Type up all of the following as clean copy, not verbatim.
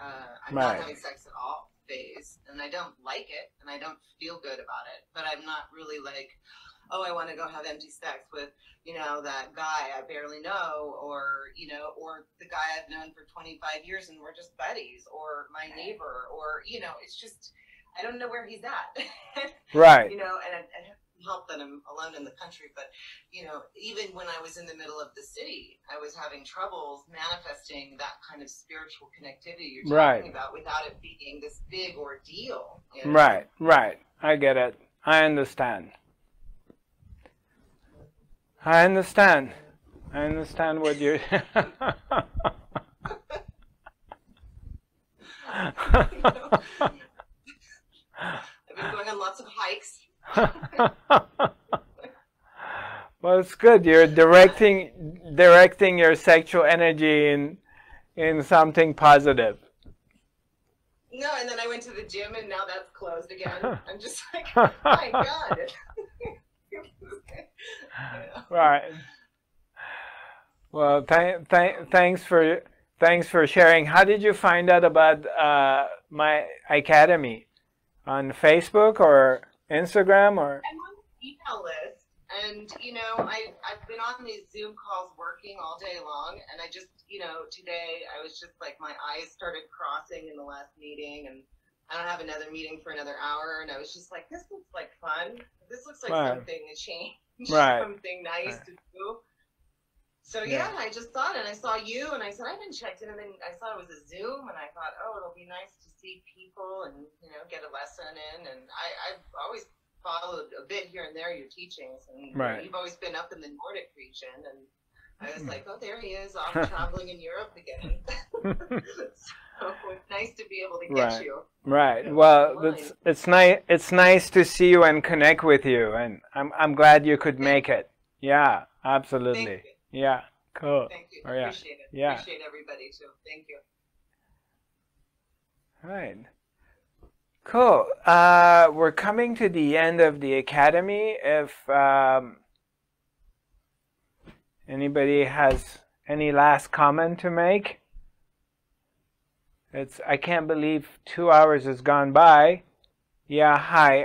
I'm right. not having sex at all phase, and I don't like it, and I don't feel good about it, but I'm not really like, oh, I want to go have empty sex with, you know, that guy I barely know, or, you know, or the guy I've known for 25 years and we're just buddies, or my neighbor, or, you know, it's just, I don't know where he's at. Right. You know, and I help that I'm alone in the country, but, you know, even when I was in the middle of the city, I was having troubles manifesting that kind of spiritual connectivity you're talking right. about without it being this big ordeal. You know? Right, right. I get it. I understand. I understand. I understand what you... You know, I've been going on lots of hikes. Well, it's good. You're directing your sexual energy in something positive. No, and then I went to the gym, and now that's closed again. I'm just like, oh my God. Right. Well, thanks for sharing. How did you find out about my academy? On Facebook or Instagram or? I'm on the email list, and you know, I've been on these Zoom calls working all day long, and I just, you know, today I was just like, my eyes started crossing in the last meeting, and I don't have another meeting for another hour, and I was just like, this looks like fun. This looks like right. something to change, right. something nice right. to do. So yeah, I just thought, and I saw you, and I said, I haven't checked in, and then I saw it was a Zoom, and I thought, oh, it'll be nice to see people and, you know, get a lesson in, and I've always followed a bit here and there your teachings, and right. you've always been up in the Nordic region, and I was like, oh, there he is, off traveling in Europe again. So nice to be able to get right. you. Right, well, it's nice to see you and connect with you, and I'm glad you could make it. Yeah, absolutely. Thank you. Yeah, cool. Thank you. Yeah. Appreciate it. Yeah. Appreciate everybody too. Thank you. All right. Cool. We're coming to the end of the academy. If anybody has any last comment to make, it's I can't believe 2 hours has gone by. Yeah. Hi,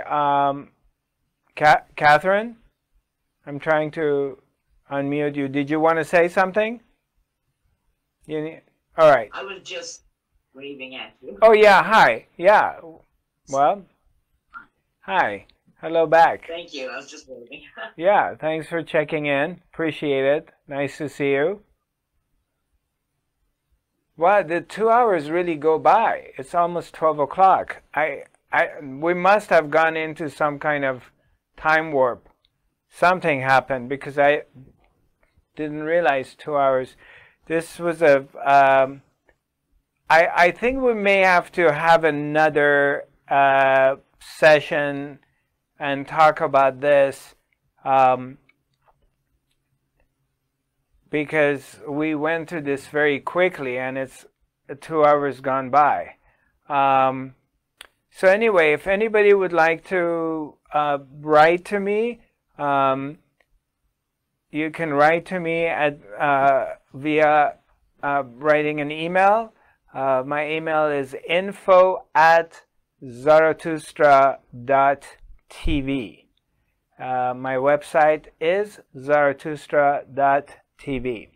Catherine. I'm trying to unmute you. Did you want to say something? All right. I was just waving at you. Oh, yeah. Hi. Yeah. Well, hi. Hello back. Thank you. I was just waving. Yeah. Thanks for checking in. Appreciate it. Nice to see you. Wow, the 2 hours really go by. It's almost 12 o'clock. We must have gone into some kind of time warp. Something happened because I didn't realize 2 hours. This was a, I think we may have to have another session and talk about this because we went through this very quickly and it's 2 hours gone by. So anyway, if anybody would like to write to me, you can write to me at via writing an email. My email is info@Zarathustra.tv. My website is Zarathustra.tv.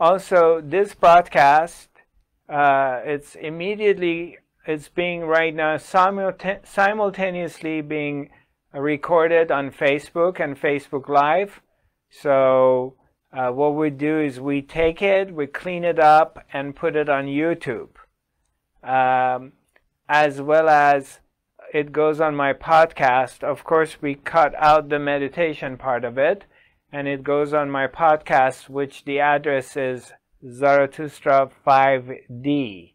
Also, this broadcast it's being right now simultaneously being recorded on Facebook and Facebook Live. So what we do is we take it, we clean it up, and put it on YouTube. As well as it goes on my podcast. Of course, we cut out the meditation part of it, and it goes on my podcast, which the address is Zarathustra 5D.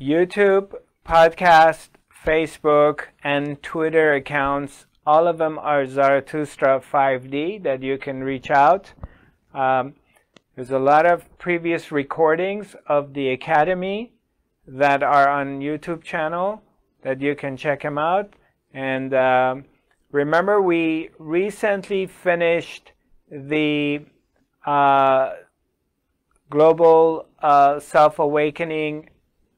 YouTube, podcast, Facebook, and Twitter accounts, all of them are Zarathustra 5D that you can reach out. There's a lot of previous recordings of the Academy that are on YouTube channel that you can check them out. And remember, we recently finished the global self-awakening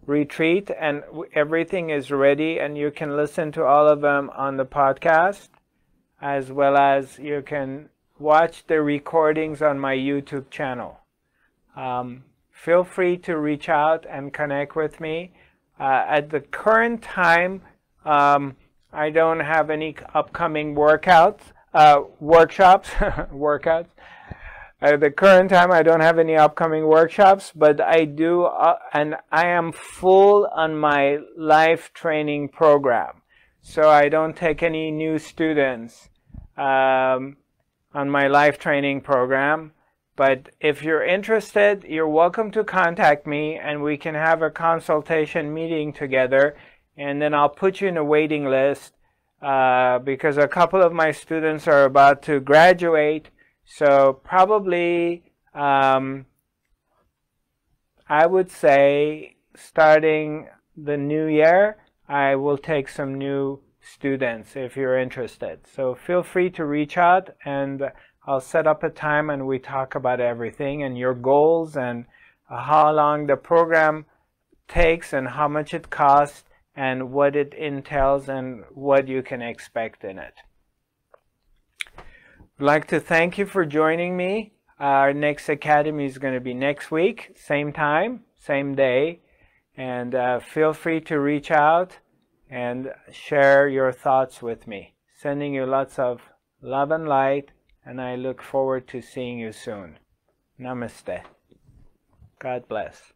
retreat, and everything is ready, and you can listen to all of them on the podcast, as well as you can watch the recordings on my YouTube channel. Feel free to reach out and connect with me. At the current time, I don't have any upcoming workshops. At the current time, I don't have any upcoming workshops, but I do, and I am full on my life training program. So I don't take any new students on my life training program. But if you're interested, you're welcome to contact me, and we can have a consultation meeting together, and then I'll put you in a waiting list because a couple of my students are about to graduate. So probably, I would say, starting the new year, I will take some new students if you're interested. So feel free to reach out, and I'll set up a time and we talk about everything and your goals and how long the program takes and how much it costs and what it entails and what you can expect in it. I'd like to thank you for joining me. Our next academy is going to be next week, same time, same day, and feel free to reach out and share your thoughts with me. Sending you lots of love and light, and I look forward to seeing you soon. Namaste. God bless.